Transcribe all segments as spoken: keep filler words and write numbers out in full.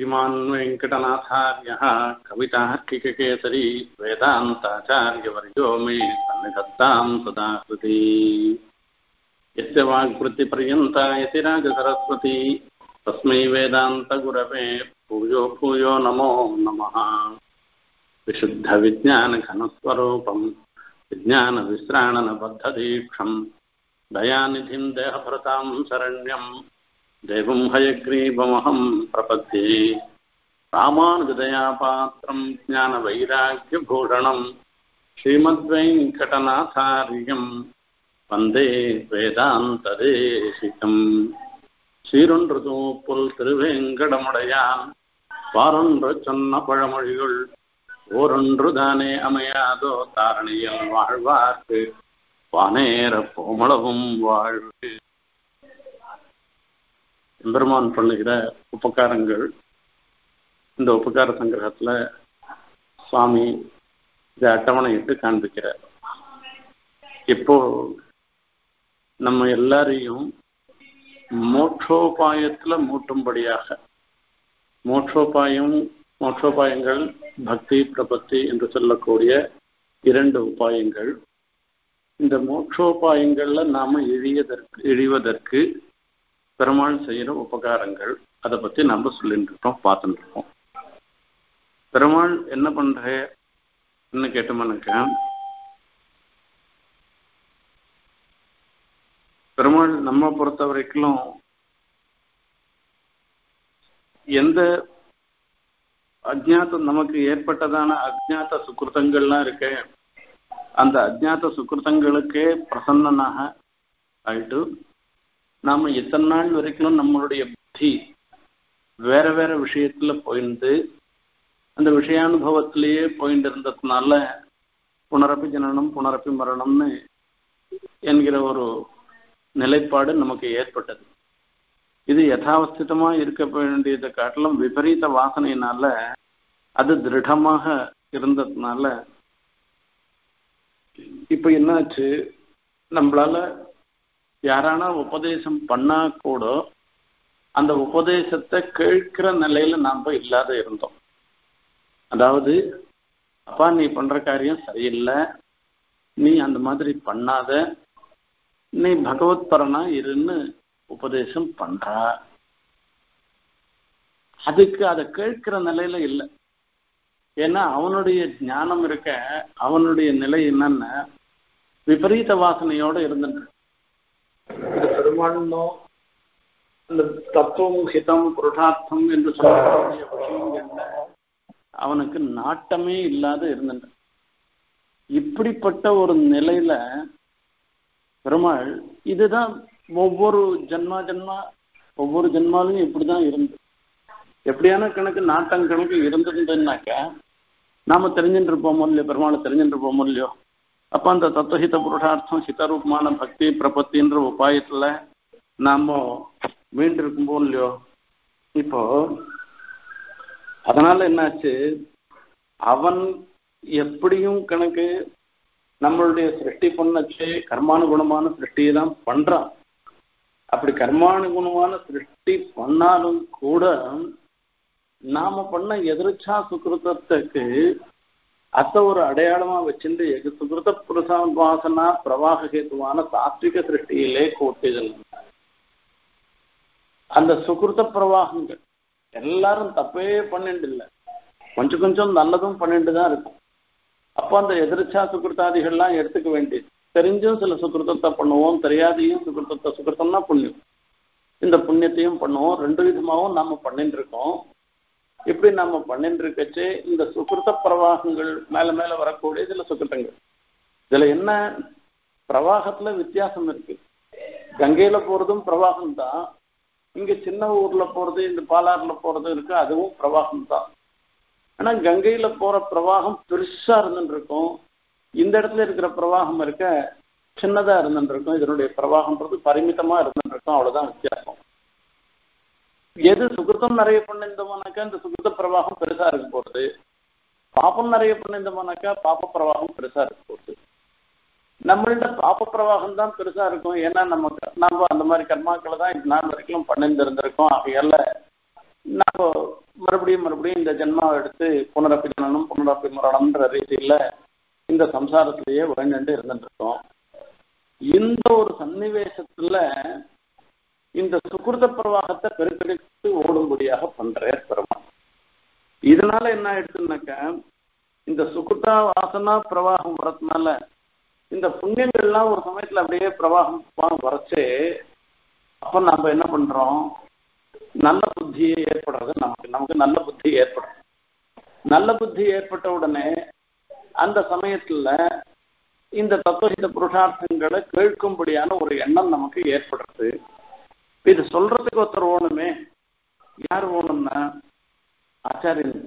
श्रीमान् वेंकटनाथार्यः कविताहर्षिककेसरी वेदान्ताचार्यवर्यो मे सन्निधत्तां सदा कृति यस्य वाग्वृत्तिपर्यन्ता यतिराजसरस्वती तस्मै वेदान्तगुरवे भूयो भूयो नमो नमः। विशुद्धविज्ञानघनस्वरूपं विज्ञानविश्राणनबद्धदीक्षं दयानिधिं देहभृतां शरण्यं देवं हयग्रीवमहं प्रपद्ये। रामानुजदयापात्रं ज्ञानवैराग्यभूषणं श्रीमद्वेङ्कटनाथार्यं वन्दे वेदान्तदेशिकम्। சீரொன்றுதூப்புல் திருவேங்கடமுடையான் வாரொன்று சொன்ன பழமொழியுள் ஓரொன்று தானே அமையாதோ தாரணியில் வாழ்வார்க்கு வானேர போமளவும் வாழ்வு. எம்பெருமான் பண்ணுகிற உபகாரங்கள். இந்த உபகார சங்கிரகத்துல சுவாமி இதை அட்டவணையிட்டு காண்பிக்கிறார். இப்போ நம்ம எல்லாரையும் மோட்சோபாயத்துல மூட்டும்படியாக, மோட்சோபாயம் மோட்சோபாயங்கள் பக்தி பிரபத்தி என்று சொல்லக்கூடிய இரண்டு உபாயங்கள். இந்த மோட்சோபாயங்கள்ல நாம இழியதற்கு இழிவதற்கு பெருமாள் செய்யற உபகாரங்கள், அதை பத்தி நம்ம சொல்லிட்டு இருக்கோம், பார்த்துட்டு இருக்கோம். பெருமாள் என்ன பண்றேன்னு கேட்டோம்னாக்க, பெருமாள் நம்ம பொறுத்த வரைக்கும் எந்த அஜ்ஞாத்தம் நமக்கு ஏற்பட்டதான அஜ்ஞாத்த சுக்கிருத்தங்கள்லாம் இருக்கு, அந்த அஜ்ஞாத்த சுக்கிருத்தங்களுக்கே பிரசன்னனாக ஆயிட்டு நாம எத்தனை நாள் வரைக்கும் நம்மளுடைய புத்தி வேற வேற விஷயத்துல போயிருந்து அந்த விஷயானுபவத்திலேயே போயிட்டு இருந்ததுனால புனரப்பி ஜனனம் புனரப்பி மரணம்னு என்கிற ஒரு நிலைப்பாடு நமக்கு ஏற்பட்டது. இது யதாவஸ்திதமா இருக்க வேண்டியதை காட்டிலும் விபரீத வாசனையினால அது திருடமாக இருந்ததுனால இப்ப என்னாச்சு, நம்மளால யாரான உபதேசம் பண்ணா கூட அந்த உபதேசத்தை கேட்கிற நிலையில நாம இல்லாத இருந்தோம். அதாவது, அப்பா நீ பண்ற காரியம் சரியில்லை, நீ அந்த மாதிரி பண்ணாத, நீ பகவத்பரனா இருன்னு உபதேசம் பண்ற, அதுக்கு அதை கேட்கிற நிலையில இல்லை. ஏன்னா அவனுடைய ஞானம் இருக்க, அவனுடைய நிலை என்னன்னா விபரீத வாசனையோட இருந்துட்டு பெருமானோ அந்த தத்துவம் ஹிதம் புருஷார்த்தம் என்று சொல்லக்கூடிய விஷயங்கள்ல அவனுக்கு நாட்டமே இல்லாத இருந்துட்டு. இப்படிப்பட்ட ஒரு நிலையில பெருமாள் இதுதான் ஒவ்வொரு ஜென்மா ஜென்மா ஒவ்வொரு ஜென்மாலையும் இப்படிதான் இருந்தது. எப்படியான கணக்கு நாட்டம் கணக்கு இருந்ததுன்னாக்க நாம தெரிஞ்சுட்டு இருப்போமோ இல்லையோ, பெருமாளை தெரிஞ்சுட்டு இருப்போமோ இல்லையோ. அப்போ அந்த தத்துவஹித புருஷார்த்தம் ஹிதரூபமான பக்தி பிரபத்தின்ற உபாயத்துல நாம மீண்டு இருக்கும்போ இல்லையோ. இப்போ அதனால என்னாச்சு, அவன் எப்படியும் கணக்கு நம்மளுடைய சிருஷ்டி பண்ணச்சு கர்மானுகுணமான சிருஷ்டியை தான் பண்றான். அப்படி கர்மானுகுணமான சிருஷ்டி பண்ணாலும் கூட நாம பண்ண எதிர்ச்சா சுக்கிருத்தத்துக்கு அத்த ஒரு அடையாளமா வச்சிருந்து எது சுகிருத்த புருஷாபாசனா பிரவாக கேதுவான சாத்விக சிருஷ்டியிலே கூட்டிதல். அந்த சுகிருத்த பிரவாகங்கள் எல்லாரும் தப்பே பண்ணிட்டு இல்லை, கொஞ்சம் கொஞ்சம் நல்லதும் பண்ணிட்டு தான் இருக்கும். அப்போ அந்த எதிர்ச்சா சுக்கிருத்தாதிகள்லாம் எடுத்துக்க வேண்டியது. தெரிஞ்சும் சில சுக்கிருத்தத்தை பண்ணுவோம், தெரியாதையும் சுக்கிருத்தத்தை சுக்கிருத்தம்னா புண்ணியம், இந்த புண்ணியத்தையும் பண்ணுவோம், ரெண்டு விதமாகவும் நாம் பண்ணிட்டு இருக்கோம். இப்படி நம்ம பண்ணிட்டு இருக்கச்சு இந்த சுக்கிருத்த பிரவாகங்கள் மேலே மேலே வரக்கூடிய சில சுக்கிருத்தங்கள். இதில் என்ன பிரவாகத்தில் வித்தியாசம் இருக்கு, கங்கையில் போகிறதும் பிரவாகம் தான், இங்கே சின்ன ஊரில் போகிறது இந்த பாலாறில் போகிறது இருக்கு, அதுவும் பிரவாகம் தான். ஆனா கங்கையில போற பிரவாகம் பெருசா இருந்துட்டு இருக்கும், இந்த இடத்துல இருக்கிற பிரவாகம் இருக்க சின்னதா இருந்துட்டு இருக்கும். இதனுடைய பிரவாகம்ன்றது பரிமிதமா இருந்துட்டு இருக்கும், அவ்வளவுதான் வித்தியாசம். எது சுகிருத்தம் நிறைய பண்ணிருந்தோம்னாக்கா இந்த சுகிருத்த பிரவாகம் பெருசா இருக்க போகுது, பாப்பம் நிறைய பண்ணிருந்தோம்னாக்கா பாப்ப பிரவாகம் பெருசா இருக்க போகுது. நம்மள்ட பாப்ப பிரவாகம் தான் பெருசா இருக்கும், ஏன்னா நமக்கு நம்ம அந்த மாதிரி கர்மாக்களை தான் இது நாள் வரைக்கும் பண்ணிருந்திருந்திருக்கோம். ஆகையால நம்ம மறுபடியும் மறுபடியும் இந்த ஜென்மாவை எடுத்து புனரப்பி ஜனனம் புனரப்பி மரணம்ன்ற ரீதியில இந்த சம்சாரத்திலேயே உழங்கண்டு இருந்துட்டு இருக்கோம். இந்த ஒரு சன்னிவேசத்துல இந்த சுகிருத பிரவாகத்தை பெருக்கெடுத்து ஓடும்படியாக பண்றார் பெருமான். இதனால என்ன ஆயிடுதுனாக்க இந்த சுகிருதா வாசனா பிரவாகம் வரதுனால இந்த புண்ணியங்கள்லாம் ஒரு சமயத்துல அப்படியே பிரவாகம் வரைச்சு அப்ப நம்ம என்ன பண்றோம், நல்ல புத்தியை ஏற்படுறது. நமக்கு நமக்கு நல்ல புத்தி ஏற்படும். நல்ல புத்தி ஏற்பட்ட உடனே அந்த சமயத்துல இந்த தத்துவஹித புருஷார்த்தங்களை கேட்கும்படியான ஒரு எண்ணம் நமக்கு ஏற்படுறது. இது சொல்றதுக்கு ஒருத்தர் ஓணுமே. யார் ஓணும்னா ஆச்சாரியன்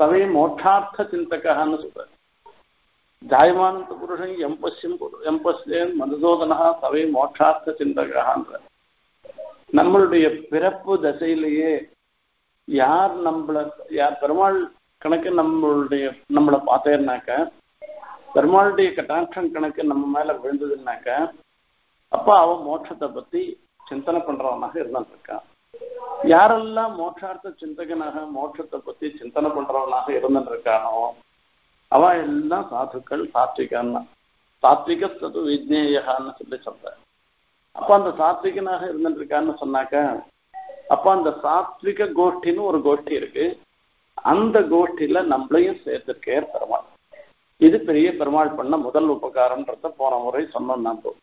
சவே மோட்சார்த்த சிந்தகான்னு சொல்ற ஜாயமானந்த புருஷன் எம் பசியம் எம் பசியன் மதுசோதனா சவே மோட்சார்த்த சிந்தகான்ற. நம்மளுடைய பிறப்பு தசையிலேயே யார் நம்மளை யார் பெருமாள் கணக்கு நம்மளுடைய நம்மளை பார்த்தேன்னாக்க பெருமாளுடைய கட்டாட்சம் கணக்கு நம்ம மேல விழுந்ததுன்னாக்க அப்பா அவன் மோட்சத்தை பத்தி சிந்தனை பண்றவனாக இருந்துட்டு இருக்கான். யாரெல்லாம் மோட்சார்த்த சிந்தகனாக மோட்சத்தை பத்தி சிந்தனை பண்றவனாக இருந்துட்டு இருக்கானோ அவன் எல்லாம் சாதுக்கள் சாத்விகான்னா சாத்விக சது விஜ்னேயான்னு சொல்லி சொல்ற. அப்ப அந்த சாத்விகனாக இருந்துட்டு இருக்கான்னு சொன்னாக்க அப்ப அந்த சாத்விக கோஷ்டின்னு ஒரு கோஷ்டி இருக்கு. அந்த கோஷ்டியில நம்மளையும் சேர்த்துக்கே பெருமாள். இது பெரிய பெருமாள் பண்ண முதல் உபகாரம்ன்றத போன முறை சொன்னோம். நம்ம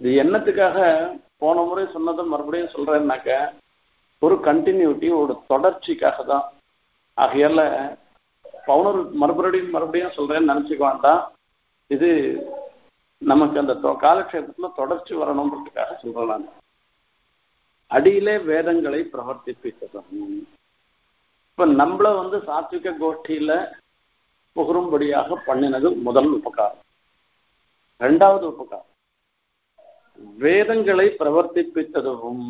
இது என்னத்துக்காக போன முறை சொன்னதை மறுபடியும் சொல்றேன்னாக்க ஒரு கண்டினியூட்டி ஒரு தொடர்ச்சிக்காக தான். ஆகையால பவுனர் மறுபடியும் மறுபடியும் சொல்றேன்னு நினைச்சுக்க வேண்டாம். இது நமக்கு அந்த காலக்ஷேபத்துல தொடர்ச்சி வரணும்ன்றதுக்காக சொல்றேன். அடியிலே வேதங்களை பிரவர்த்திப்பித்தது. இப்ப நம்மள வந்து சாத்விக கோஷ்டியில புகரும்படியாக பண்ணினது முதல் உபகாரம். ரெண்டாவது உபகாரம் வேதங்களை பிரவர்த்திப்பித்ததும்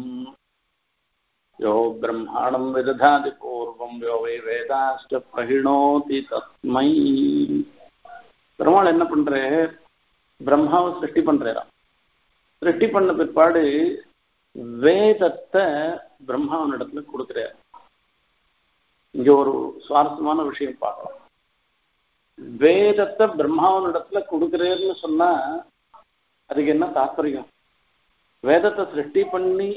யோ பிரம்மாணம் விததாதி பூர்வம் யோ வை வேதாஸ்ட பிரகிணோதி தஸ்மை. பெருமாள் என்ன பண்ற, பிரம்மாவை சிருஷ்டி பண்றாராம். சிருஷ்டி பண்ண பிற்பாடு வேதத்தை பிரம்மாவனிடத்துல கொடுக்குறாரு. இங்க ஒரு சுவாரஸ்யமான விஷயம் பார்க்கலாம். வேதத்தை பிரம்மாவனிடத்துல கொடுக்குறேன்னு சொன்னா அதுக்கு என்ன தாற்பயம்? வேதத்தை சிருஷ்டி பண்ணி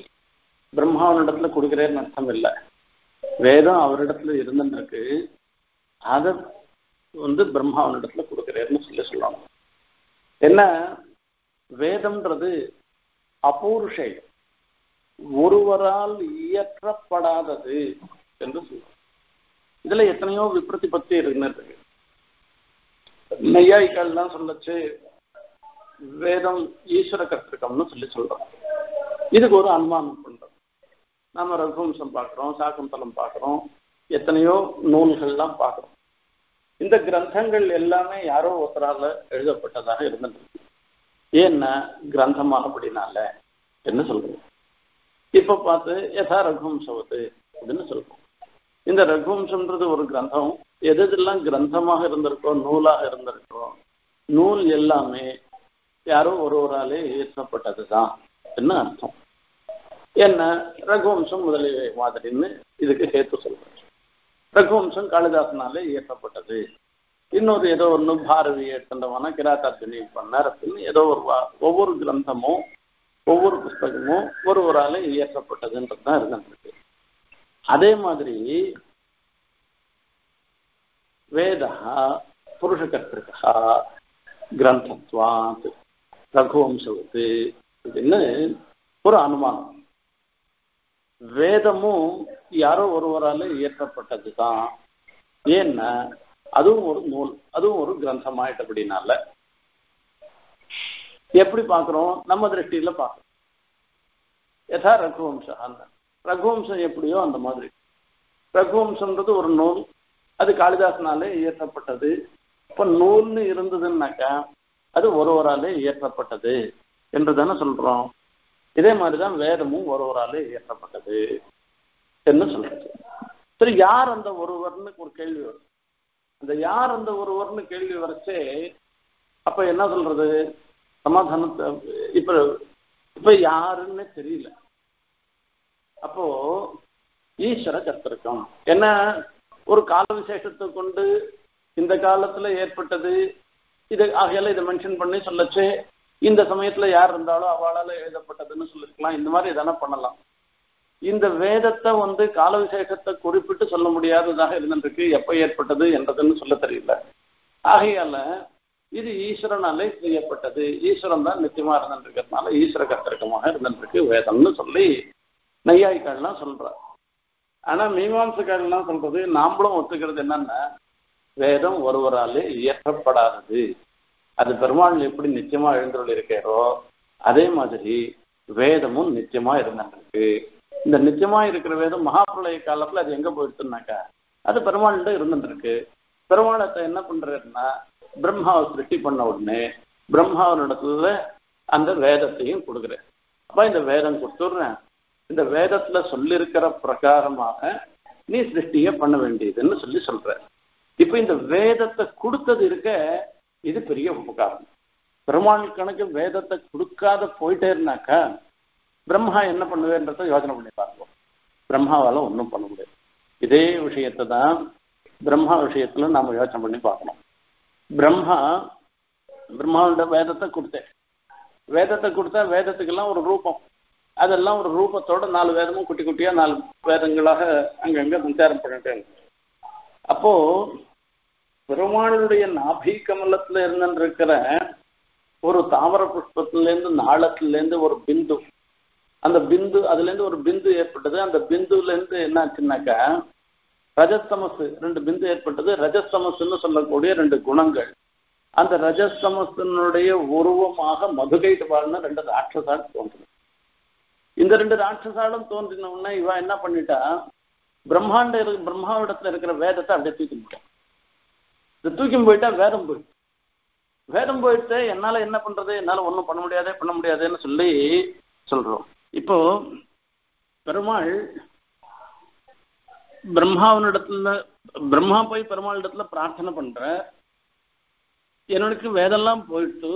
பிரம்மாவனிடத்துல கொடுக்குறேன்னு அர்த்தம் இல்லை. வேதம் அவரிடத்துல இருந்துருக்கு, அதை வந்து பிரம்மாவனிடத்துல கொடுக்குறேன்னு சொல்லி சொல்லணும். என்ன வேதம்ன்றது அபூருஷயம், ஒருவரால் இயற்றப்படாதது என்று சொல்றோம். இதுல எத்தனையோ விப்ரத்தி பத்தி இருக்கு. நையாய்கள் தான் சொல்லச்சு வேதம் ஈஸ்வர கத்திருக்கம்னு சொல்லி சொல்றோம். இதுக்கு ஒரு அனுமானம் பண்றோம். நாம ரகுவம்சம் பார்க்கிறோம், சாக்குந்தலம் பார்க்கிறோம், எத்தனையோ நூல்கள்லாம் பார்க்கிறோம். இந்த கிரந்தங்கள் எல்லாமே யாரோ ஒருத்தரால் எழுதப்பட்டதாக இருந்துருக்கு. ஏன்னா கிரந்தமானபடினால என்ன சொல்றோம். இப்ப பார்த்து யதா ரகுவம்சவது அப்படின்னு சொல்றோம். இந்த ரகுவம்சம்ன்றது ஒரு கிரந்தம். எது எதெல்லாம் கிரந்தமாக இருந்திருக்கோ நூலாக இருந்திருக்கோ நூல் எல்லாமே யாரோ ஒருவராலே இயற்றப்பட்டது தான் என்ன அர்த்தம். என்ன ரகுவம்சம் முதலிய மாதிரின்னு இதுக்கு ஹேத்து சொல்றேன். ரகுவம்சம் காளிதாசனாலே இயற்றப்பட்டது. இன்னொரு ஏதோ ஒன்று பாரதியை தந்தவனா கிராத்தார்ஜுனி பண்ணார் அப்படின்னு ஏதோ ஒரு ஒவ்வொரு கிரந்தமும் ஒவ்வொரு புஸ்தகமும் ஒரு ஒரு ஆளு இயற்றப்பட்டதுன்றது தான் இருந்துருக்கு. அதே மாதிரி வேதா புருஷகர்த்திருக்கா கிரந்தத்வாத் ரகுவம்சத்து அப்படின்னு ஒரு அனுமானம். வேதமும் யாரோ ஒருவரால் இயற்றப்பட்டது தான். ஏன்னா அதுவும் ஒரு நூல், அதுவும் ஒரு கிரந்தமாயிட்ட அப்படின்னால எப்படி பார்க்குறோம் நம்ம திருஷ்டியில பார்க்குறோம். யதா ரகுவம்சா ரகுவம்சம் எப்படியோ அந்த மாதிரி. ரகுவம்சம்ன்றது ஒரு நூல், அது காளிதாசனாலே இயற்றப்பட்டது. இப்போ நூல்னு இருந்ததுன்னாக்கா அது ஒருவராலே இயற்றப்பட்டது என்று தானே சொல்றோம். இதே மாதிரிதான் வேதமும் ஒருவராலே இயற்றப்பட்டது என்று சொல்றது. சரி, யார் அந்த ஒருவர்னு ஒரு கேள்வி வரும். அந்த யார் அந்த ஒருவர்னு கேள்வி வரைச்சே அப்ப என்ன சொல்றது சமாதானத்தை இப்ப இப்ப யாருன்னு தெரியல. அப்போ ஈஸ்வர கர்த்தருக்கும். ஏன்னா ஒரு கால விசேஷத்தை கொண்டு இந்த காலத்துல ஏற்பட்டது இது ஆகையில இதை மென்ஷன் பண்ணி சொல்லச்சு இந்த சமயத்துல யார் இருந்தாலும் அவளால எழுதப்பட்டதுன்னு சொல்லிருக்கலாம். இந்த மாதிரி எதனா பண்ணலாம். இந்த வேதத்தை வந்து கால விசேஷத்தை குறிப்பிட்டு சொல்ல முடியாததாக இருந்திருக்கு, எப்ப ஏற்பட்டது என்றதுன்னு சொல்ல தெரியல. ஆகையால இது ஈஸ்வரனாலே செய்யப்பட்டது, ஈஸ்வரன் தான் நித்தியமா இருந்திருக்கிறதுனால ஈஸ்வர கர்த்தருக்கமாக இருந்திருக்கு வேதம்னு சொல்லி நையாயிக்கால்லாம் சொல்ற. ஆனா மீமாம்சக்காரெல்லாம் சொல்றது நாமளும் ஒத்துக்கிறது என்னன்னா வேதம் ஒருவராலே இயற்றப்படாதது. அது பெருமாள் எப்படி நிச்சயமா எழுந்தருள் இருக்கிறோ அதே மாதிரி வேதமும் நிச்சயமா இருந்திருக்கு. இந்த நிச்சயமா இருக்கிற வேதம் மகாபிரளய காலத்துல அது எங்க போயிடுச்சுனாக்கா அது பெருமாள்கிட்ட இருந்துருக்கு. பெருமாளத்தை என்ன பண்றாருன்னா பிரம்மாவை சிருஷ்டி பண்ண உடனே பிரம்மாவனிடத்துல அந்த வேதத்தையும் கொடுக்குறேன். அப்ப இந்த வேதம் கொடுத்துடுறேன், இந்த வேதத்துல சொல்லிருக்கிற பிரகாரமாக நீ சிருஷ்டிய பண்ண வேண்டியதுன்னு சொல்லி சொல்ற. இப்ப இந்த வேதத்தை கொடுத்தது இருக்க இது பெரிய உபகாரம். பெருமாள் கணக்கு வேதத்தை கொடுக்காத போயிட்டே இருந்தாக்கா பிரம்மா என்ன பண்ணுவேன்றத யோசனை பண்ணி பார்ப்போம். பிரம்மாவால ஒன்றும் பண்ண முடியாது. இதே விஷயத்தை தான் பிரம்மா விஷயத்துல நாம யோசனை பண்ணி பார்க்கணும். பிரம்மா பிரம்மாவோட வேதத்தை கொடுத்தேன், வேதத்தை கொடுத்தா வேதத்துக்கெல்லாம் ஒரு ரூபம், அதெல்லாம் ஒரு ரூபத்தோட நாலு வேதமும் குட்டி குட்டியா நாலு வேதங்களாக அங்கங்க சஞ்சாரம் பண்ணிட்டேன். அப்போ பெருமாளுடைய நாபி கமலத்துல இருந்திருக்கிற ஒரு தாமர புஷ்பத்திலேருந்து நாளத்திலேருந்து ஒரு பிந்து, அந்த பிந்து அதுலேருந்து ஒரு பிந்து ஏற்பட்டது. அந்த பிந்துலேருந்து என்ன ஆச்சுன்னாக்கா ரஜஸ்தமசு ரெண்டு பிந்து ஏற்பட்டது. ரஜஸ்தமசுன்னு சொல்லக்கூடிய ரெண்டு குணங்கள். அந்த ரஜஸ்தமசனுடைய உருவமாக மதுகைட்டு வாழ்னு ரெண்டு ராட்சசால் தோன்றுது. இந்த ரெண்டு ராட்சசாலும் தோன்றினவுன்னா இவன் என்ன பண்ணிட்டா பிரம்மாண்ட பிரம்மாவிடத்துல இருக்கிற வேதத்தை அப்படியே தூக்கி போட்டான். இதை தூக்கி போயிட்டா வேதம் போயிடுச்சு. வேதம் போயிட்டு என்னால என்ன பண்றது, என்னால ஒன்றும் பண்ண முடியாதே பண்ண முடியாதேன்னு சொல்லி சொல்றோம். இப்போ பெருமாள் பிரம்மாவனிடத்துல பிரம்மா போய் பெருமாளிடத்துல பிரார்த்தனை பண்ற, என்னோட வேதெல்லாம் போயிட்டு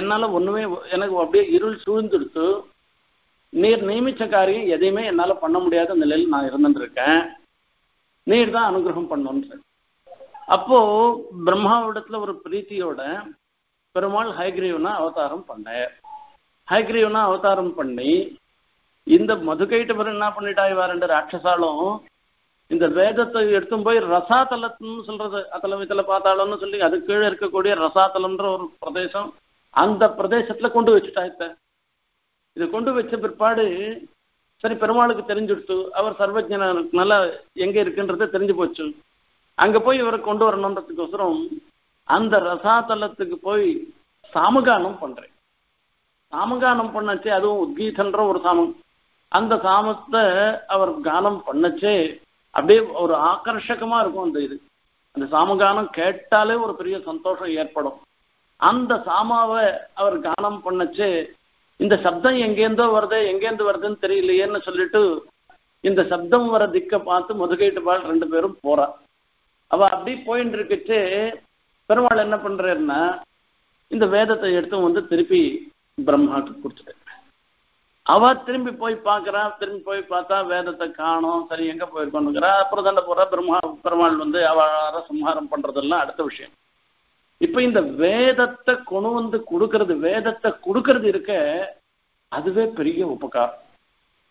என்னால ஒண்ணுமே எனக்கு அப்படியே இருள் சூழ்ந்துடுத்து, நீர் நியமிச்ச காரியம் எதையுமே என்னால பண்ண முடியாத நிலையில் நான் இருந்துருக்கேன், நீர் தான் அனுகிரகம் பண்ணுன்ற. அப்போ பிரம்மாவிடத்துல ஒரு பிரீத்தியோட பெருமாள் ஹயக்ரீவனா அவதாரம் பண்ண, ஹயக்ரீவனா அவதாரம் பண்ணி இந்த மதுகைட்டவர் என்ன பண்ணிட்டா இவா ரெண்டு ராட்சசாலும் இந்த வேதத்தை எடுத்தும் போய் ரசாதலம்னு சொல்றது அத்தலமித்தல பார்த்தாலும்னு சொல்லி அது கீழே இருக்கக்கூடிய ரசாதலம்ன்ற ஒரு பிரதேசம், அந்த பிரதேசத்துல கொண்டு வச்சுட்டா. இத்த இதை கொண்டு வச்ச பிற்பாடு சரி பெருமாளுக்கு தெரிஞ்சுடுச்சு, அவர் சர்வஜனால எங்க இருக்குன்றத தெரிஞ்சு போச்சு. அங்க போய் இவரை கொண்டு வரணுன்றதுக்கோசரம் அந்த ரசாதலத்துக்கு போய் சாமகானம் பண்றேன். சாமகானம் பண்ணச்சே, அதுவும் உத்கீதன்ற ஒரு சாமம், அந்த சாமத்தை அவர் கானம் பண்ணச்சே அப்படியே ஒரு ஆக்கர்ஷகமா இருக்கும். அந்த இது அந்த சாமகானம் கேட்டாலே ஒரு பெரிய சந்தோஷம் ஏற்படும். அந்த சாமாவை அவர் கானம் பண்ணச்சே இந்த சப்தம் எங்கேருந்தோ வருது, எங்கேருந்து வருதுன்னு தெரியலையேன்னு சொல்லிட்டு இந்த சப்தம் வர திக்க பார்த்து முதுகைட்டு பால் ரெண்டு பேரும் போறா. அவ அப்படி போயின்னு இருக்கச்சு பெருமாள் என்ன பண்றாருன்னா இந்த வேதத்தை எடுத்து வந்து திருப்பி பிரம்மாக்கு கொடுத்துட்டு அவ திரும்பி போய் பார்க்கறா. திரும்பி போய் பார்த்தா வேதத்தை காணோம், சரி எங்க போயிருக்கோன்னுங்கிறா. அப்புறம் தண்டை போற பிரம்மா பெருமாள் வந்து அவளை சம்ஹாரம் பண்றதெல்லாம் அடுத்த விஷயம். இப்ப இந்த வேதத்தை கொண்டு வந்து கொடுக்கறது, வேதத்தை கொடுக்கறது இருக்க அதுவே பெரிய உபகாரம்.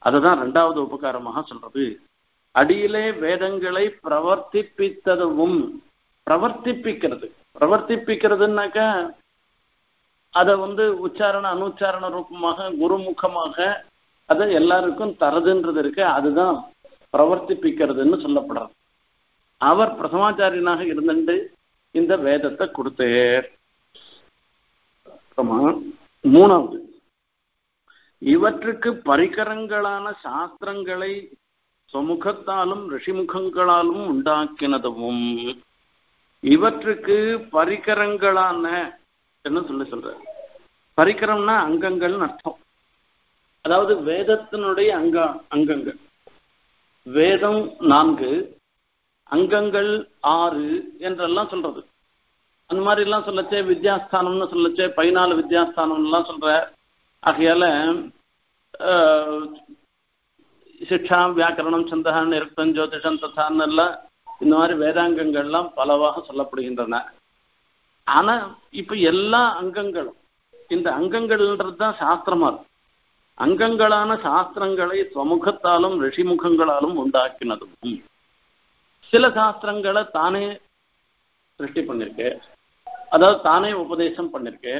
அதுதான் ரெண்டாவது உபகாரமாக சொல்றது. அடியிலே வேதங்களை பிரவர்த்திப்பித்ததும் பிரவர்த்திப்பிக்கிறது. பிரவர்த்திப்பிக்கிறதுனாக்கா அதை வந்து உச்சாரண அனுச்சாரண ரூபமாக குருமுகமாக அதை எல்லாருக்கும் தரதுன்றது இருக்கு. அதுதான் பிரவர்த்திப்பிக்கிறதுன்னு சொல்லப்படுறது. அவர் பிரசமாச்சாரியனாக இருந்துட்டு இந்த வேதத்தை கொடுத்தார். மூணாவது, இவற்றுக்கு பரிகரங்களான சாஸ்திரங்களை சமுகத்தாலும் ரிஷிமுகங்களாலும் உண்டாக்கினதும், இவற்றுக்கு பரிகரங்களான என்ன சொல்லி சொல்ற, பரிகரம்னா அங்கங்கள்னு அர்த்தம். அதாவது வேதத்தினுடைய அங்க அங்கங்கள் வேதம் நான்கு அங்கங்கள் ஆறு என்றெல்லாம் சொல்றது. அந்த மாதிரி எல்லாம் சொல்லச்சே வித்யாஸ்தானம்னு சொல்லச்சே பதினாலு வித்யாஸ்தானம்லாம் சொல்ற. ஆகையால शिक्षा व्याकरण छंदः निरुक्तं ज्योतिषं तथा इन मारे वेदांगंगल्लाम पलवाह सल्लपडुगिன்றன आना इप्पो एल्ला अंगंगलुम इंद अंगंगलன்றத शास्त्रमार अंगंगलान शास्त्रங்களை स्वमुखत्तालुम ऋषिमुखंगलालुम उंडाक्किनदुम सिल शास्त्रங்களை ताने सृष्टि पण्णिरुक्के अदा ताने उपदेशम पण्णिरुक्के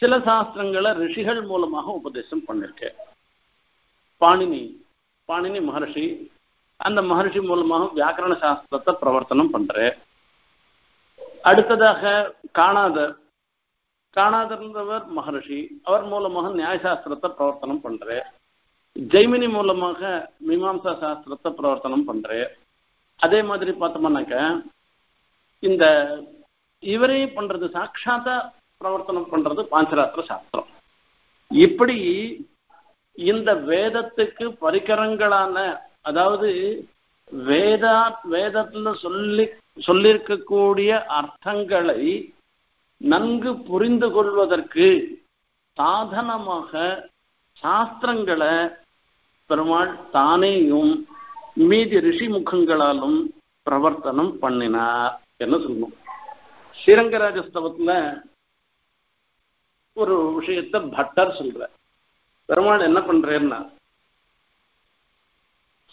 सिल शास्त्रங்களை ऋषिगळ मूलमाग उपदेशम पण्णिरुक्के पाणिनि पाणिनि महर्षि அந்த மகர்ஷி மூலமாக व्याकरण சாஸ்திரத்தை பிரவர்த்தனம் பண்றே. அடுத்ததாக காணாதர் காணாதர்ன்றவர் மகர்ஷி அவர் மூலமாக நியாய சாஸ்திரத்தை பிரவர்த்தனம் பண்றே. ஜெய்மினி மூலமாக மீமாம்சா சாஸ்திரத்தை பிரவர்த்தனம் பண்றே. அதே மாதிரி பார்த்தோம்னாக்க இந்த இவரே பண்றது சாட்சாத்தா பிரவர்த்தனம் பண்றது பாஞ்சராத்திர சாஸ்திரம். இப்படி இந்த வேதத்துக்கு பரிகரங்களான அதாவது வேத வேதத்துல சொல்லி சொல்லிருக்கக்கூடிய அர்த்தங்களை நன்கு புரிந்து கொள்வதற்கு சாதனமாக சாஸ்திரங்களை பெருமாள் தானேயும் மீதி ரிஷி முகங்களாலும் பிரவர்த்தனம் பண்ணினார் என்று சொல்லுவோம். ஸ்ரீரங்கராஜஸ்தவத்துல ஒரு விஷயத்தை பட்டர் சொல்ற பெருமாள் என்ன பண்றேன்னா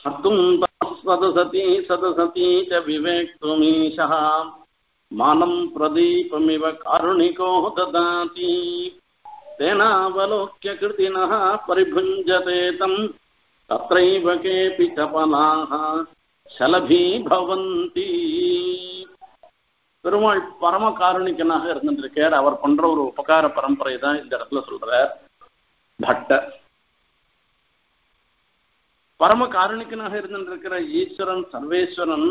हतुं सदसती सदसती च विवेक्तुमीशः मानं प्रदीपमिव कारुणिको ददाति तेनावलोक्य कृतिनः परिभुञ्जते तं तत्रैव केऽपि चपलाः शलभी भवन्ति பெருமாள் பரம காருணிகனாக இருந்திருக்கார். அவர் பண்ற ஒரு உபகார பரம்பரை தான் இந்த இடத்துல சொல்றார் பட்ட. परम कारणिकनाह ईश्वरन सर्वेश्वरन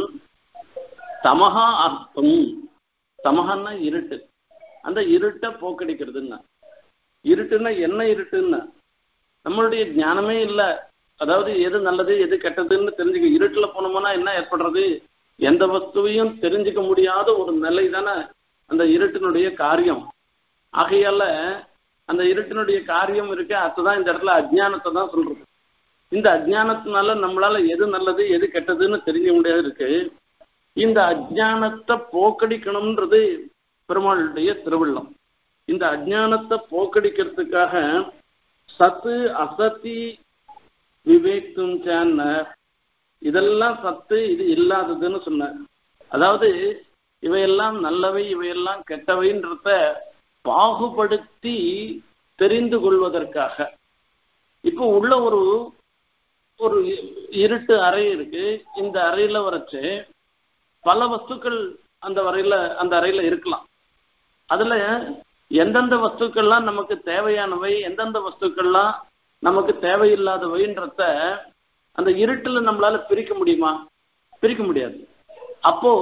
तमह अर्थम तमहना इरुट्टु अंद इरुट्टै पोक्किडिक्किरदुन्ना इरुट्टुना एन्न इरुट्टुन्ना नम्मळुடைய ज्ञानमे इल्ला अदावदु एदु नल्लदु एदु केट्टदुन्नु तेरिंजुक्क इरुट्टुला पोनोमना एन्न एप्पडறது एंद वस्तुवैयुम तेरिंजुक्क मुडियाத ओरु निलै தான अंद इरुट्टिनुடைய காரியம். ஆகையால அந்த இருட்டினுடைய காரியம் இருக்க அதுதான் இந்த இடத்துல அஞ்ஞானத்தை தான் சொல்றது. இந்த அஞ்ஞானத்தினால நம்மளால எது நல்லது எது கெட்டதுன்னு தெரிஞ்ச முடியாது இருக்கு. இந்த அஞ்ஞானத்தை போக்கடிக்கணும்ன்றது பெருமாளுடைய திருவிழம். இந்த அஞ்ஞானத்தை போக்கடிக்கிறதுக்காக சத்து அசதி விவேகம் சான்ன இதெல்லாம் சத்து இது இல்லாததுன்னு சொன்னார். அதாவது இவையெல்லாம் நல்லவை இவையெல்லாம் கெட்டவைன்றத பாகுபடுத்தி தெரிந்து கொள்வதற்காக இப்போ உள்ள ஒரு ஒரு இருட்டு அறை இருக்கு. இந்த அறையில வரைச்சு பல வஸ்துக்கள் அந்த வரையில அந்த அறையில இருக்கலாம். அதுல எந்தெந்த வஸ்துக்கள்லாம் நமக்கு தேவையானவை எந்தெந்த வஸ்துக்கள்லாம் நமக்கு தேவையில்லாதவைன்றத அந்த இருட்டுல நம்மளால பிரிக்க முடியுமா? பிரிக்க முடியாது. அப்போ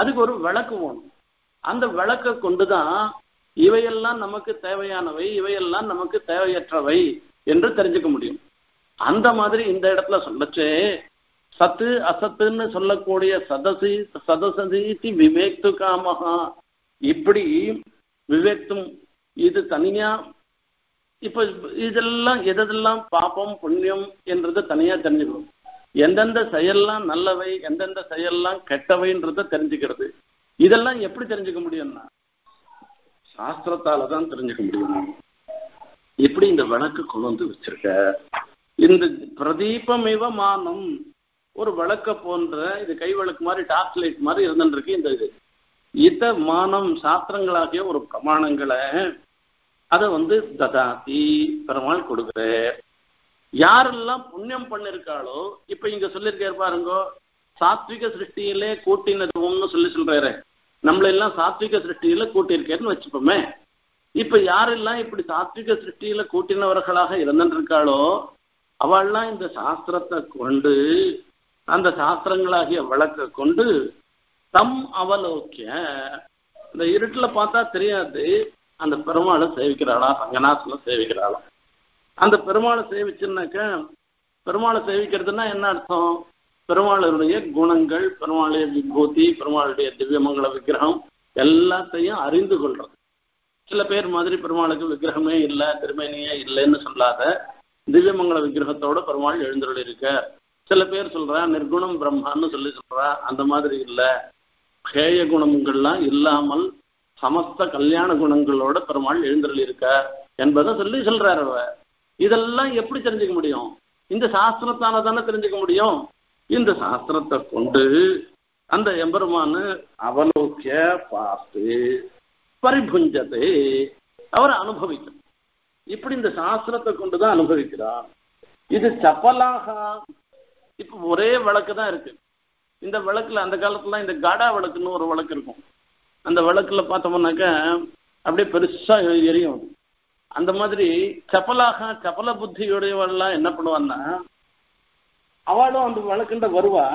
அதுக்கு ஒரு விளக்கு வேணும். அந்த விளக்கை கொண்டுதான் இவையெல்லாம் நமக்கு தேவையானவை இவையெல்லாம் நமக்கு தேவையற்றவை என்று தெரிஞ்சுக்க முடியும். அந்த மாதிரி இந்த இடத்துல சொல்லச்சு சத்து அசத்துன்னு சொல்லக்கூடிய சதசி சதசதி விவேக்து காமஹா இப்படி விவேக்தும் இது தனியா இப்போ இதெல்லாம் எதெல்லாம் பாபம் புண்ணியம் என்றதை தனியா தெரிஞ்சுக்கணும். எந்தெந்த செயல்லாம் நல்லவை எந்தெந்த செயல்லாம் கெட்டவைன்றத தெரிஞ்சுக்கிறது. இதெல்லாம் எப்படி தெரிஞ்சுக்க முடியும்னா சாஸ்திரத்தால தான் தெரிஞ்சுக்க முடியும். எப்படி இந்த விளக்கு கொண்டு வந்து வச்சிருக்க இந்த பிரதீபமிவ மானம் ஒரு விளக்க போன்ற இது கை விளக்கு மாதிரி டார்ச் லைட் மாதிரி இருந்துருக்கு. இந்த இது இத மானம் சாஸ்திரங்களாகிய ஒரு பிரமாணங்களை அதை வந்து ததாதி பெருமாள் கொடுக்குற. யாரெல்லாம் புண்ணியம் பண்ணிருக்காளோ இப்ப இங்க சொல்லியிருக்காரு பாருங்கோ சாத்விக சிருஷ்டியிலே கூட்டினதுவோம்னு சொல்லி சொல்றாரு. நம்மளெல்லாம் சாத்விக சிருஷ்டியில கூட்டியிருக்கேன்னு வச்சுப்போமே. இப்ப யாரெல்லாம் இப்படி சாத்விக சிருஷ்டியில கூட்டினவர்களாக இருந்துருக்காளோ அவள்லாம் இந்த சாஸ்திரத்தை கொண்டு அந்த சாஸ்திரங்களாகிய விளக்க கொண்டு தம் அவலோக்கிய இந்த இருட்டில் பார்த்தா தெரியாது அந்த பெருமாளை சேவிக்கிறாளா ரங்கநாதனை சேவிக்கிறாளா. அந்த பெருமாளை சேவிச்சுனாக்க பெருமாளை சேவிக்கிறதுனா என்ன அர்த்தம்? பெருமாளுடைய குணங்கள் பெருமாளுடைய விபூதி பெருமாளுடைய திவ்யமங்கள விக்கிரகம் எல்லாத்தையும் அறிந்து கொள்றது. சில பேர் மாதிரி பெருமாளுக்கு விக்கிரகமே இல்லை திருமேனியே இல்லைன்னு சொல்லாத திவ்யமங்கல விக்கிரகத்தோட பெருமாள் எழுந்தருளி இருக்க. சில பேர் சொல்றா நிர்குணம் பிரம்மான்னு சொல்லி சொல்றா, அந்த மாதிரி இல்லை. ஹேய குணங்கள்லாம் இல்லாமல் சமஸ்த கல்யாண குணங்களோட பெருமாள் எழுந்தருளி இருக்க என்பதை சொல்லி சொல்றாரு. அவ இதெல்லாம் எப்படி தெரிஞ்சுக்க முடியும்? இந்த சாஸ்திரத்தால தானே தெரிஞ்சுக்க முடியும். இந்த சாஸ்திரத்தை கொண்டு அந்த எம்பெருமானு அவலோக்கிய பார்த்து பரிபுஞ்சத்தை அவரை அனுபவிக்கும். இப்படி இந்த சாஸ்திரத்தை கொண்டுதான் அனுபவிக்கிறான். இது சப்பலாக இப்ப ஒரே விளக்கு தான் இருக்கு. இந்த விளக்குல அந்த காலத்துல இந்த காடா விளக்குன்னு ஒரு விளக்கு இருக்கும். அந்த விளக்குல பார்த்தோம்னாக்க அப்படியே பெருசா எரியும். அந்த மாதிரி சப்பலாக சப்பல புத்தியுடையவெல்லாம் என்ன பண்ணுவான்னா, அவளும் அந்த விளக்குண்ட வருவா.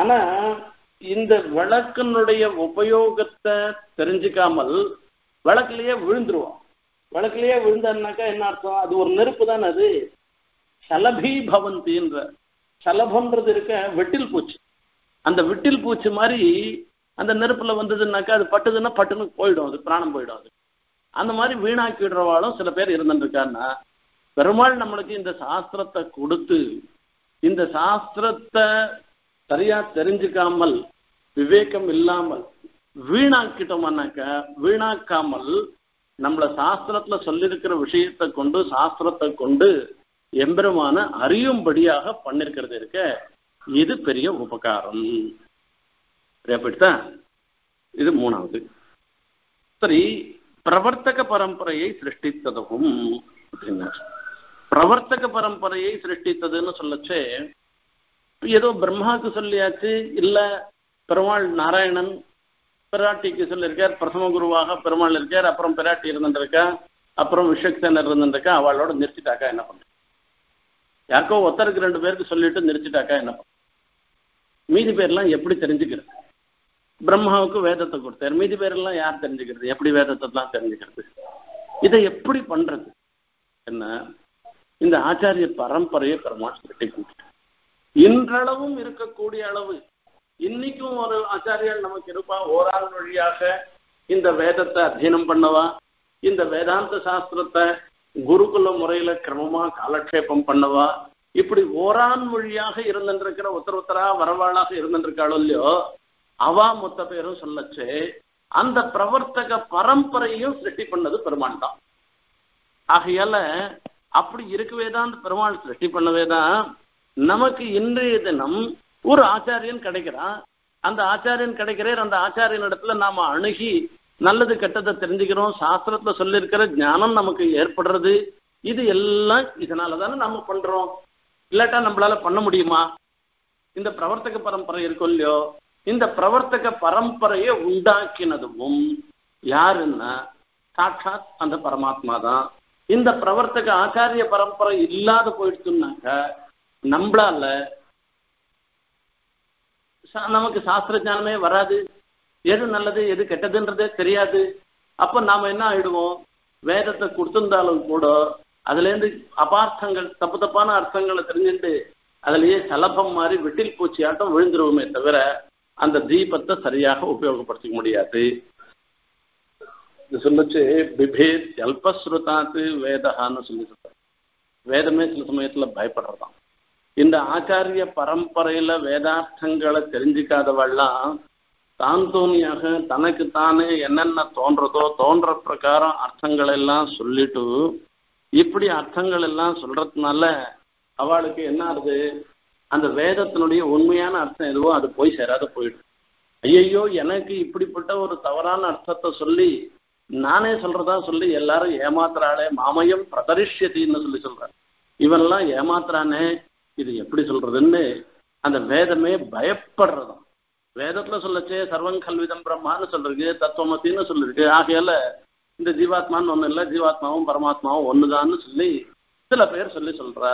ஆனா இந்த விளக்கினுடைய உபயோகத்தை தெரிஞ்சுக்காமல் விளக்குலயே விழுந்துருவான். விளக்குலயே விழுந்தான்னாக்கா என்ன அர்த்தம்? அது ஒரு நெருப்பு தான். அது சலபி பவந்தின்ற சலபம்ன்றது இருக்க வெட்டில் பூச்சி. அந்த வெட்டில் பூச்சி மாதிரி அந்த நெருப்புல வந்ததுன்னாக்கா அது பட்டுதுன்னா பட்டுன்னு போயிடும், அது பிராணம் போயிடும். அது அந்த மாதிரி வீணாக்கி விடுறவாலும் சில பேர் இருந்துருக்காருன்னா, பெருமாள் நம்மளுக்கு இந்த சாஸ்திரத்தை கொடுத்து இந்த சாஸ்திரத்தை சரியா தெரிஞ்சுக்காமல் விவேகம் இல்லாமல் வீணாக்கிட்டோம்னாக்க, வீணாக்காமல் நம்மள சாஸ்திரத்துல சொல்லியிருக்கிற விஷயத்தை கொண்டு சாஸ்திரத்தை கொண்டு எம்பெருமான அறியும்படியாக பண்ணிருக்கிறது இருக்க. இது பெரிய உபகாரம். அப்படித்தான் இது மூணாவது. சரி, பிரவர்த்தக பரம்பரையை சிருஷ்டித்ததும் அப்படின்னா, பிரவர்த்தக பரம்பரையை சிருஷ்டித்ததுன்னு சொல்லச்சே ஏதோ பிரம்மாவுக்கு சொல்லியாச்சு, இல்லை பெருமாள் நாராயணன் பிராட்டிக்கு சொல்லியிருக்கார். பிரதம குருவாக பெருமாள் இருக்கார், அப்புறம் பிராட்டி இருந்துருக்கா, அப்புறம் விஸ்வக்சேனர் இருந்துருக்கா. அவளோட நிறுத்திட்டாக்கா என்ன பண்ணுற? யாருக்கோ ஒருத்தருக்கு ரெண்டு பேருக்கு சொல்லிட்டு நிறுத்திட்டாக்கா என்ன பண்ணுற? மீதி பேர்லாம் எப்படி தெரிஞ்சுக்கிறது? பிரம்மாவுக்கு வேதத்தை கொடுத்தார், மீதி பேரெல்லாம் யார் தெரிஞ்சுக்கிறது? எப்படி வேதத்தைலாம் தெரிஞ்சுக்கிறது? இதை எப்படி பண்றது என்ன இந்த ஆச்சாரிய பரம்பரையை பெருமாள் கட்டி கொடுத்தார். இன்றளவும் இருக்கக்கூடிய அளவு இன்னைக்கும் ஒரு ஆச்சாரியன் நமக்கு இருப்பா. ஓராள் வழியாக இந்த வேதத்தை அத்தியனம் பண்ணவா, இந்த வேதாந்த சாஸ்திரத்தை குருகுல முறையில கிரமமா காலக்ஷேபம் பண்ணவா, இப்படி ஓரான் மொழியாக இருந்துருக்கிற ஒருத்தர் ஒருத்தரா வரவாளாக இருந்துருக்காளோ இல்லையோ, அவா மொத்த பேரும் சொல்லச்சு அந்த பிரவர்த்தக பரம்பரையும் சிருஷ்டி பண்ணது பெருமாள் தான். ஆகையால அப்படி இருக்கவே தான் அந்த பெருமாள் சிருஷ்டி பண்ணவே தான் நமக்கு இன்றைய தினம் ஒரு ஆச்சாரியன் கிடைக்கிறான். அந்த ஆச்சாரியன் கிடைக்கிறார். அந்த ஆச்சாரியன் இடத்துல நாம அணுகி நல்லது கெட்டதை தெரிஞ்சுக்கிறோம். சாஸ்திரத்துல சொல்லியிருக்கிற ஞானம் நமக்கு ஏற்படுறது. இது எல்லாம் இதனால தானே நம்ம பண்றோம். இல்லாட்டா நம்மளால பண்ண முடியுமா? இந்த பிரவர்த்தக பரம்பரை இருக்கும் இல்லையோ, இந்த பிரவர்த்தக பரம்பரையை உண்டாக்கினதும் யாருன்னா சாட்சாத் அந்த பரமாத்மா தான். இந்த பிரவர்த்தக ஆச்சாரிய பரம்பரை இல்லாத போயிடுச்சுன்னாக்க நம்மளால நமக்கு சாஸ்திர ஞானமே வராது. எது நல்லது எது கெட்டதுன்றதே தெரியாது. அப்போ நாம என்ன ஆயிடுவோம்? வேதத்தை கொடுத்திருந்தாலும் கூட அதுலேருந்து அபார்த்தங்கள் தப்பு தப்பான அர்த்தங்களை தெரிஞ்சுட்டு அதுலேயே சலபம் மாதிரி வெட்டில் பூச்சி ஆட்டம் விழுந்துருவோமே தவிர அந்த தீபத்தை சரியாக உபயோகப்படுத்திக்க முடியாது. இது சொல்லச்சு பிபேத் அல்பஸ்ருதாத்து வேதகான்னு சொல்லி சொல்ற. வேதமே சில சமயத்துல பயப்படுறதான். இந்த ஆச்சாரிய பரம்பரையில வேதார்த்தங்களை தெரிஞ்சுக்காதவெல்லாம் தாந்தோனியாக தனக்கு தானே என்னென்ன தோன்றதோ தோன்ற பிரகாரம் அர்த்தங்கள் எல்லாம் சொல்லிட்டு, இப்படி அர்த்தங்கள் எல்லாம் சொல்றதுனால அவளுக்கு என்ன ஆகுது? அந்த வேதத்தினுடைய உண்மையான அர்த்தம் எதுவோ அது போய் சேராத போயிடும். ஐயையோ, எனக்கு இப்படிப்பட்ட ஒரு தவறான அர்த்தத்தை சொல்லி நானே சொல்றதா சொல்லி எல்லாரும் ஏமாத்துறாளே, மாமயம் பிரதரிஷ்யத்தின்னு சொல்லி சொல்றேன், இவெல்லாம் ஏமாத்துறானே, இது எப்படி சொல்றதுன்னு அந்த வேதமே பயப்படுறதும். வேதத்துல சொல்லச்சே சர்வங் கல்விதம் பிரம்மான்னு சொல்லிருக்கு, தத்துவமத்தின்னு சொல்லிருக்கு. ஆகையால இந்த ஜீவாத்மான்னு ஒண்ணு இல்லை, ஜீவாத்மாவும் பரமாத்மாவும் ஒண்ணுதான்னு சொல்லி சில பேர் சொல்லி சொல்றா.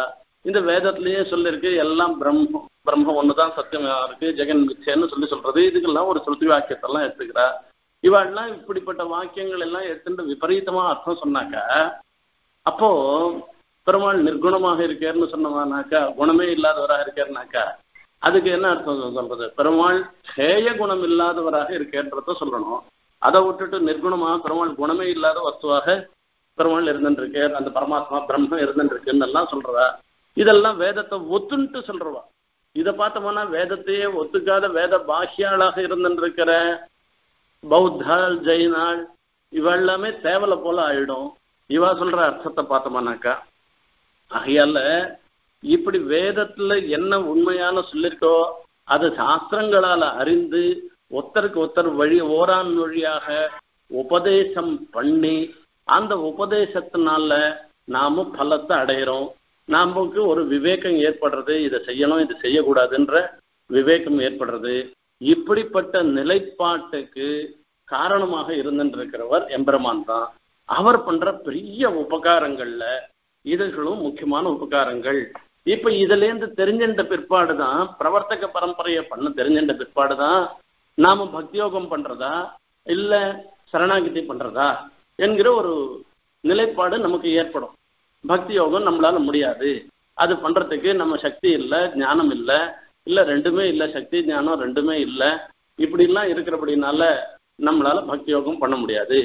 இந்த வேதத்திலேயே சொல்லிருக்கு எல்லாம் பிரம்ம பிரம்மம் ஒண்ணுதான் சத்தியமா இருக்கு, ஜெகன் மிச்சேன்னு சொல்லி சொல்றது. இதுக்கெல்லாம் ஒரு சுருதி வாக்கியத்தெல்லாம் எடுத்துக்கிறா. இவெல்லாம் இப்படிப்பட்ட வாக்கியங்கள் எல்லாம் எடுத்துட்டு விபரீதமா அர்த்தம் சொன்னாக்க, அப்போ பெருமாள் நிர்குணமாக இருக்காருன்னு சொன்னவானாக்கா, குணமே இல்லாதவராக இருக்காருனாக்கா, அதுக்கு என்ன அர்த்தம் சொல்றது? பெருமாள் ஹேய குணம் இல்லாதவராக இருக்கேன்றத சொல்லணும். அதை விட்டுட்டு நிர்குணமாக பெருமாள் குணமே இல்லாத வஸ்துவாக பெருமாள் இருந்துருக்கார், அந்த பரமாத்மா பிரம்மம் இருந்துருக்குன்னெல்லாம் சொல்றா. இதெல்லாம் வேதத்தை ஒத்துன்ட்டு சொல்றவா. இதை பார்த்தோம்னா வேதத்தையே ஒத்துக்காத வேத பாஷ்யாளாக இருந்துருக்கிற பௌத்தாள் ஜெயினாள் இவ எல்லாமே தேவலை போல ஆயிடும் இவா சொல்ற அர்த்தத்தை பார்த்தோம்னாக்கா. ஆகையால இப்படி வேதத்துல என்ன உண்மையான சொல்லிருக்கோ அது சாஸ்திரங்களால அறிந்து ஒருத்தருக்கு ஒருத்தர் வழி ஓரான் வழியாக உபதேசம் பண்ணி அந்த உபதேசத்தினால நாம பலத்தை அடையிறோம். நமக்கு ஒரு விவேகம் ஏற்படுறது, இதை செய்யணும் இதை செய்யக்கூடாதுன்ற விவேகம் ஏற்படுறது. இப்படிப்பட்ட நிலைப்பாட்டுக்கு காரணமாக இருந்துருக்கிறவர் எம்பெருமான் தான். அவர் பண்ற பெரிய உபகாரங்கள்ல இதுகளும் முக்கியமான உபகாரங்கள். இப்ப இதுலேருந்து தெரிஞ்சின்ற பிற்பாடுதான் பிரவர்த்தக பரம்பரையை பண்ண தெரிஞ்சின்ற பிற்பாடுதான் நாம பக்தியோகம் பண்றதா இல்லை சரணாகிதி பண்றதா என்கிற ஒரு நிலைப்பாடு நமக்கு ஏற்படும். பக்தி யோகம் நம்மளால முடியாது, அது பண்றதுக்கு நம்ம சக்தி இல்லை, ஞானம் இல்லை, இல்லை ரெண்டுமே இல்லை, சக்தி ஞானம் ரெண்டுமே இல்லை, இப்படிலாம் இருக்கிறபடினால நம்மளால பக்தி யோகம் பண்ண முடியாது.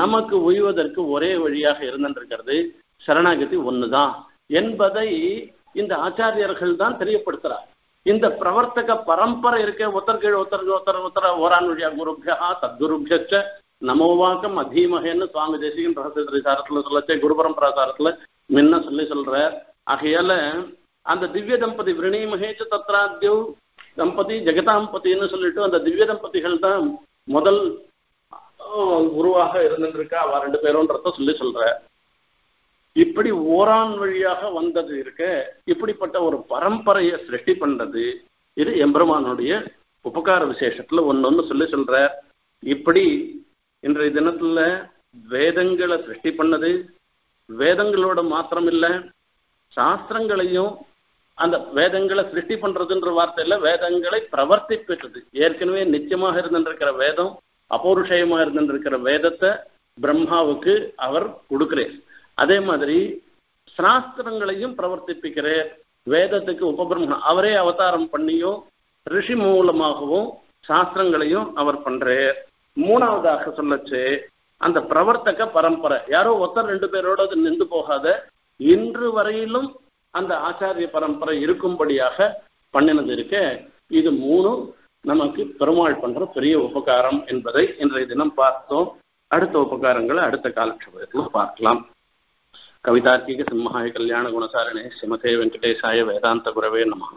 நமக்கு உய்வதற்கு ஒரே வழியாக இருந்துருக்கிறது சரணாகிதி ஒண்ணுதான் என்பதை இந்த ஆச்சாரியர்கள் தான் தெரியப்படுத்துறார். இந்த பிரவர்த்தக பரம்பரை இருக்க ஒருத்தர் கீழ் ஒருத்தர் ஒருத்தர் ஒருத்தர் ஓரான் வழியா குருபியா தத்குருபியச்ச நமோவாக்கம் அதீமகன்னு சுவாமி தேசிகன் ரகசிய சாரத்துல சொல்லச்சே குரு பரம்பரா சாரத்துல முன்ன சொல்லி சொல்ற. ஆகையால அந்த திவ்ய தம்பதி விரணி மகேஜ தத்ராத்யோ தம்பதி ஜெகதாம்பதினு சொல்லிட்டு அந்த திவ்ய தம்பதிகள் தான் முதல் குருவாக இருந்துருக்கா அவ ரெண்டு பேரும்ன்றத சொல்லி சொல்ற. இப்படி ஓரான் வழியாக வந்தது இருக்க இப்படிப்பட்ட ஒரு பரம்பரையை சிருஷ்டி பண்றது இது எம்பெருமானுடைய உபகார விசேஷத்துல ஒன்னொன்னு சொல்லி சொல்ற. இப்படி இன்றைய தினத்துல வேதங்களை சிருஷ்டி பண்ணது வேதங்களோட மாத்திரம் இல்ல, சாஸ்திரங்களையும் அந்த வேதங்களை சிருஷ்டி பண்றதுன்ற வார்த்தையில வேதங்களை பிரவர்த்திப்பது. ஏற்கனவே நிச்சயமாக இருந்துருக்கிற வேதம் அபௌருஷயமா இருந்துருக்கிற வேதத்தை பிரம்மாவுக்கு அவர் கொடுக்கிறார். அதே மாதிரி சாஸ்திரங்களையும் பிரவர்த்திப்பிக்கிறார். வேதத்துக்கு உபபிரம்மணம் அவரே அவதாரம் பண்ணியும் ரிஷி மூலமாகவும் சாஸ்திரங்களையும் அவர் பண்றார். மூணாவதாக சொல்லச்சு அந்த பிரவர்த்தக பரம்பரை யாரோ ஒருத்தர் ரெண்டு பேரோட நின்று போகாத இன்று வரையிலும் அந்த ஆச்சாரிய பரம்பரை இருக்கும்படியாக பண்ணினது இருக்க இது மூணும் நமக்கு பெருமாள் பண்ற பெரிய உபகாரம் என்பதை இன்றைய தினம் பார்த்தோம். அடுத்த உபகாரங்களை அடுத்த காலட்சேபத்தில் பார்க்கலாம். कवितार्किक सिंहाय कल्याण गुणसारिणे श्रीमते वेंकटेशाय वेदांत गुरवे नमः.